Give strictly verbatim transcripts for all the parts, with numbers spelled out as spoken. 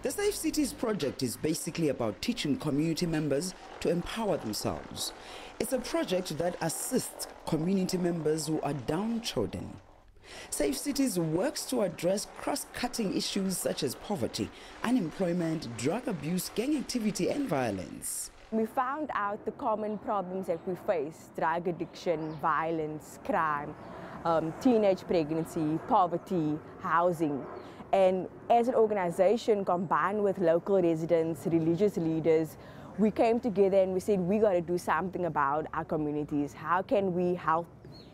The Safe Cities Project is basically about teaching community members to empower themselves. It's a project that assists community members who are downtrodden. Safe Cities works to address cross-cutting issues such as poverty, unemployment, drug abuse, gang activity and violence. We found out the common problems that we face: drug addiction, violence, crime, um, teenage pregnancy, poverty, housing. And as an organization, combined with local residents, religious leaders, we came together and we said, we got to do something about our communities. How can we help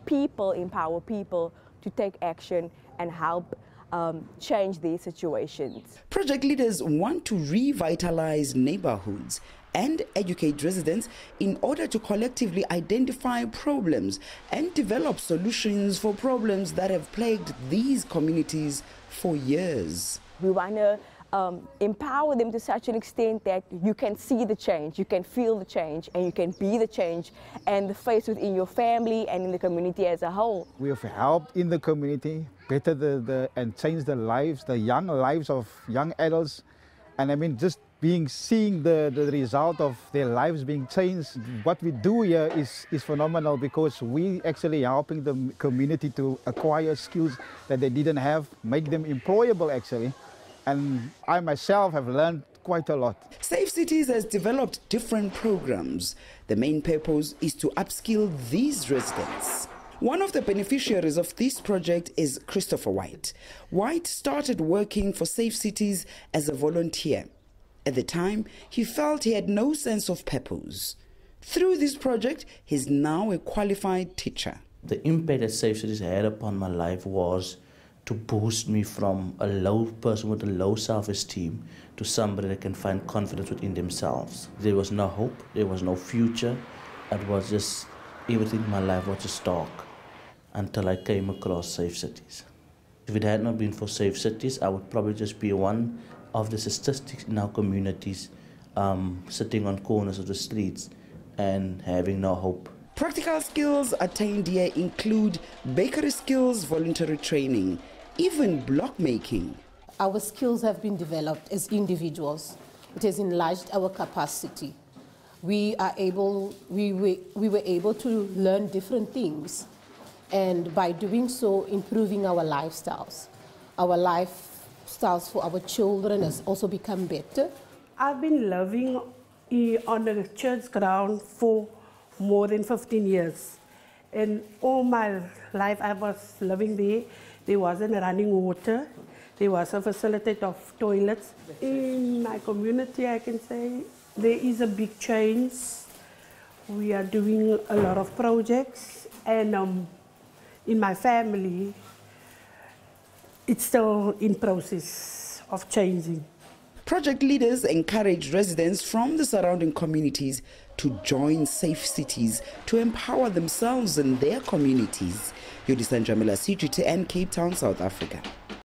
people, empower people to take action and help um, change their situations? Project leaders want to revitalize neighborhoods and educate residents in order to collectively identify problems and develop solutions for problems that have plagued these communities for years. We want to um, empower them to such an extent that you can see the change, you can feel the change, and you can be the change and the face within your family and in the community as a whole. We have helped in the community better the, the and change the lives, the young lives of young adults, and I mean just being seeing the, the result of their lives being changed. What we do here is, is phenomenal, because we actually helping the community to acquire skills that they didn't have, make them employable actually. And I myself have learned quite a lot. Safe Cities has developed different programs. The main purpose is to upskill these residents. One of the beneficiaries of this project is Christopher White. White started working for Safe Cities as a volunteer. At the time, he felt he had no sense of purpose. Through this project, he's now a qualified teacher. The impact that Safe Cities had upon my life was to boost me from a low person with a low self-esteem to somebody that can find confidence within themselves. There was no hope, there was no future. It was just, everything in my life was just dark until I came across Safe Cities. If it had not been for Safe Cities, I would probably just be one of the statistics in our communities, um, sitting on corners of the streets and having no hope. Practical skills attained here include bakery skills, voluntary training, even block making. Our skills have been developed as individuals. It has enlarged our capacity. We are able, we were, we were able to learn different things, and by doing so, improving our lifestyles. Our life styles for our children has also become better. I've been living on the church ground for more than fifteen years. And all my life I was living there. There wasn't running water. There was a facility of toilets. In my community, I can say, there is a big change. We are doing a lot of projects. And um, in my family, it's still in process of changing. Project leaders encourage residents from the surrounding communities to join Safe Cities to empower themselves and their communities. Yolisa Njamela, C G T N, Cape Town, South Africa.